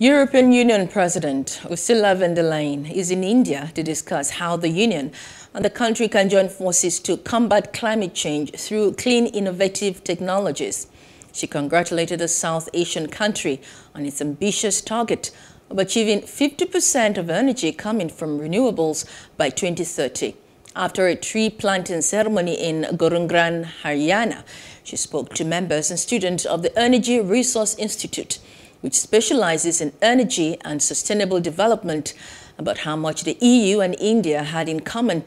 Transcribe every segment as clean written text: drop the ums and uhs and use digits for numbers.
European Union President Ursula von der Leyen is in India to discuss how the Union and the country can join forces to combat climate change through clean, innovative technologies. She congratulated the South Asian country on its ambitious target of achieving 50% of energy coming from renewables by 2030. After a tree planting ceremony in Gurugram, Haryana, she spoke to members and students of the Energy Resource Institute, which specializes in energy and sustainable development, about how much the EU and India had in common,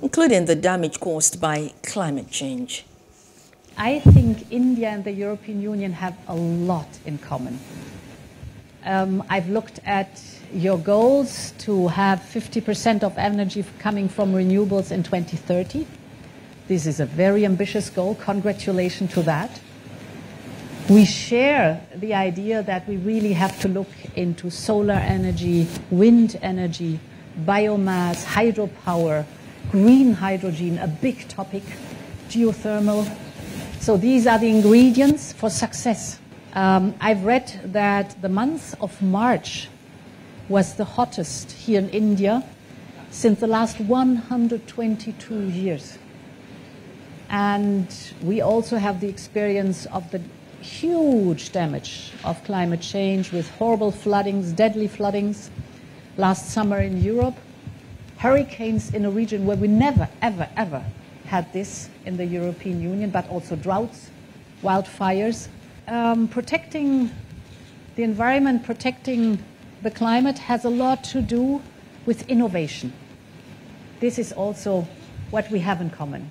including the damage caused by climate change. I think India and the European Union have a lot in common. I've looked at your goals to have 50% of energy coming from renewables in 2030. This is a very ambitious goal. Congratulations to that. We share the idea that we really have to look into solar energy, wind energy, biomass, hydropower, green hydrogen, a big topic, geothermal. So these are the ingredients for success. I've read that the month of March was the hottest here in India since the last 122 years. And we also have the experience of the huge damage of climate change with horrible floodings, deadly floodings last summer in Europe, hurricanes in a region where we never, ever, ever had this in the European Union, but also droughts, wildfires. Protecting the environment, protecting the climate has a lot to do with innovation. This is also what we have in common.